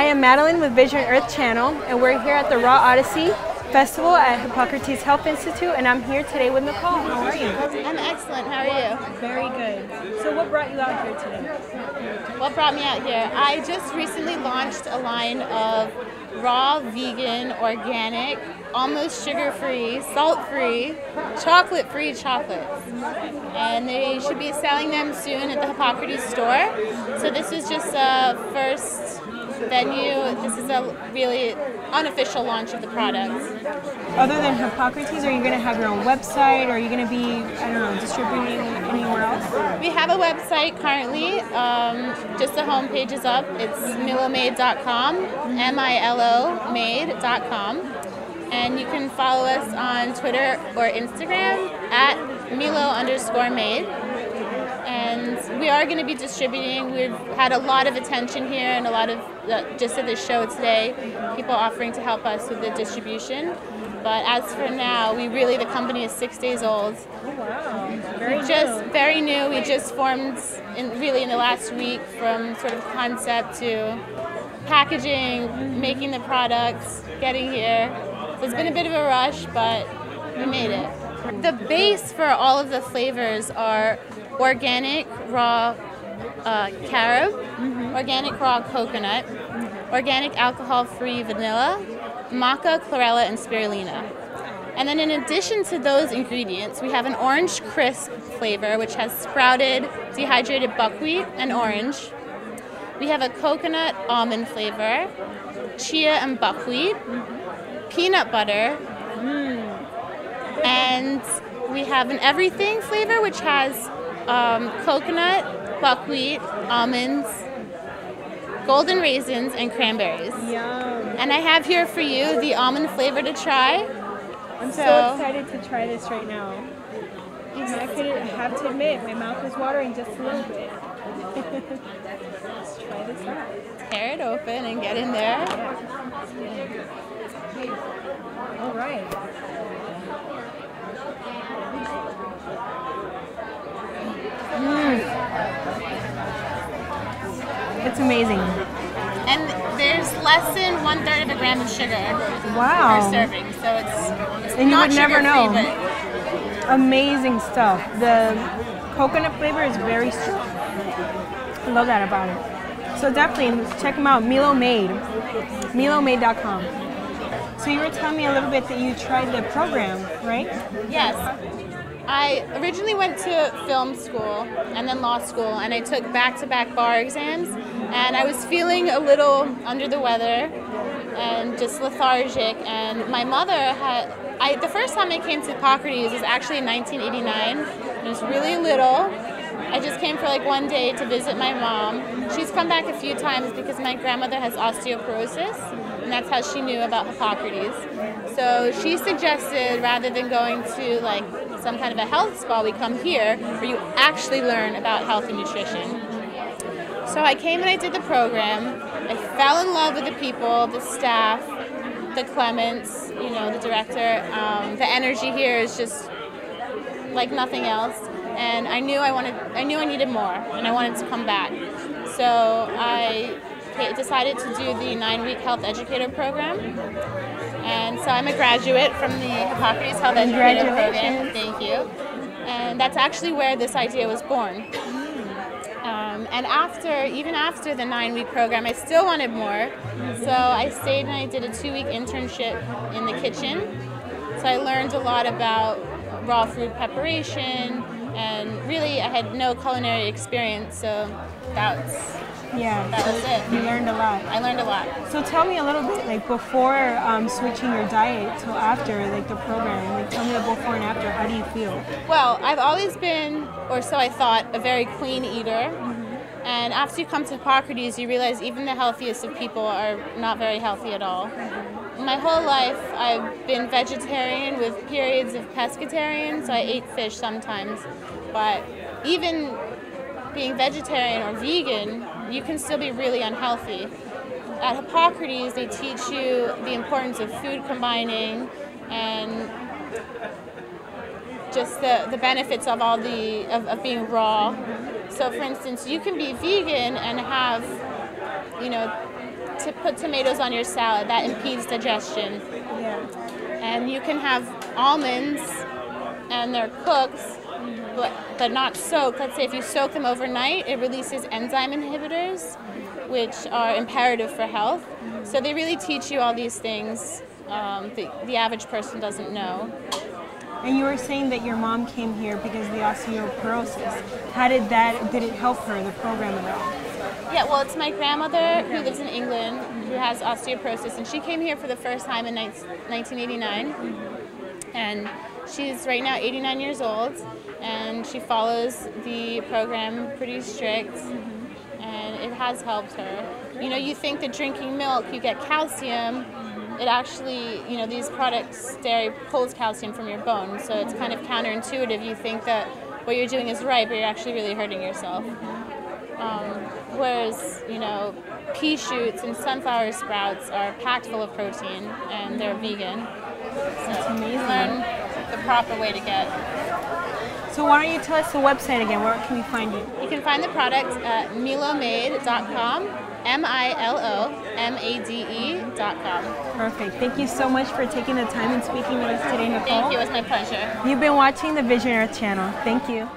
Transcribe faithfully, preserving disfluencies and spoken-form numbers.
I am Madeline with Vision Earth Channel, and we're here at the Raw Odyssey Festival at Hippocrates Health Institute, and I'm here today with Nicole. How are you? I'm excellent. How are you? Very good. So what brought you out here today? What brought me out here? I just recently launched a line of raw, vegan, organic, almost sugar-free, salt-free, chocolate-free chocolates. And they should be selling them soon at the Hippocrates store. So this is just a first venue. This is a really unofficial launch of the products. Other than Hippocrates, are you going to have your own website? Or are you going to be, I don't know, distributing anywhere else? We have a website currently. Um, just the homepage is up. It's milomade dot com, M I L O made dot com. And you can follow us on Twitter or Instagram at Milo underscore made. And we are going to be distributing. We've had a lot of attention here and a lot of, the, just at this show today, people offering to help us with the distribution. But as for now, we really, the company is six days old. Oh, wow. Very new. Just very new. We just formed in, really in the last week, from sort of concept to packaging, making the products, getting here. So it's been a bit of a rush, but we made it. The base for all of the flavors are organic raw uh, carob, mm-hmm. organic raw coconut, mm-hmm. organic alcohol-free vanilla, maca, chlorella, and spirulina. And then in addition to those ingredients, we have an orange crisp flavor, which has sprouted, dehydrated buckwheat, and orange. We have a coconut almond flavor, chia and buckwheat, mm-hmm. peanut butter, mm. and we have an everything flavor, which has um, coconut, buckwheat, almonds, golden raisins, and cranberries. Yum. And I have here for you the almond flavor to try. I'm so, so excited to try this right now. I couldn't have to admit, my mouth is watering just a little bit. Let's try this out. Tear it open and get in there. Yeah. All right. Mm. It's amazing. And there's less than one third of a gram of sugar wow. per serving, so it's, it's and not you would never know. But amazing stuff. The coconut flavor is very strong. I love that about it. So definitely check them out. Milo Made. milomade dot com. So you were telling me a little bit that you tried the program, right? Yes. I originally went to film school and then law school, and I took back-to-back bar exams, and I was feeling a little under the weather and just lethargic, and my mother had, I, the first time I came to Hippocrates was actually in nineteen eighty-nine. I was really little. I just came for like one day to visit my mom. She's come back a few times because my grandmother has osteoporosis, and that's how she knew about Hippocrates. So she suggested, rather than going to like some kind of a health spa, we come here where you actually learn about health and nutrition. So I came and I did the program. I fell in love with the people, the staff, the Clements, you know, the director. Um, the energy here is just like nothing else. And I knew I wanted, I knew I needed more, and I wanted to come back. So I decided to do the nine-week health educator program. And so I'm a graduate from the Hippocrates Health Educator Program. Thank you. And that's actually where this idea was born. Um, and after, even after the nine-week program, I still wanted more. So I stayed and I did a two-week internship in the kitchen. So I learned a lot about raw food preparation. And really, I had no culinary experience, so that's yeah, that was it. You learned a lot. I learned a lot. So tell me a little bit, like before um, switching your diet till after, like the program. Like tell me the before and after. How do you feel? Well, I've always been, or so I thought, a very clean eater. Mm-hmm. And after you come to Hippocrates, you realize even the healthiest of people are not very healthy at all. Mm-hmm. My whole life, I've been vegetarian with periods of pescatarian, so I ate fish sometimes. But even being vegetarian or vegan, you can still be really unhealthy. At Hippocrates, they teach you the importance of food combining and just the, the benefits of all the of, of being raw. So, for instance, you can be vegan and have, you know, to put tomatoes on your salad. That impedes digestion. Yeah. And you can have almonds, and they're cooked, mm-hmm. but, but not soaked. Let's say if you soak them overnight, it releases enzyme inhibitors, which are imperative for health. Mm-hmm. So they really teach you all these things um, that the average person doesn't know. And you were saying that your mom came here because of the osteoporosis. How did that, did it help her, the program at all? Yeah, well, it's my grandmother who lives in England who has osteoporosis, and she came here for the first time in nineteen eighty-nine. And she's right now eighty-nine years old, and she follows the program pretty strict, and it has helped her. You know, you think that drinking milk, you get calcium. It actually, you know, these products, dairy pulls calcium from your bone, so it's kind of counterintuitive. You think that what you're doing is right, but you're actually really hurting yourself. Um, whereas, you know, pea shoots and sunflower sprouts are packed full of protein, and they're vegan. That's so amazing. Learn the proper way to get. So why don't you tell us the website again? Where can we find you? You can find the product at milomade dot com. M I L O M A D E dot com. Perfect. Thank you so much for taking the time and speaking with us today, Nicole. Thank you. It was my pleasure. You've been watching the Vision Earth Channel. Thank you.